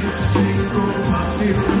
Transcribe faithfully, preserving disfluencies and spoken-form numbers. single, massive.